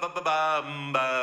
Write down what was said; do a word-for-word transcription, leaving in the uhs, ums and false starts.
ba ba ba ba ba.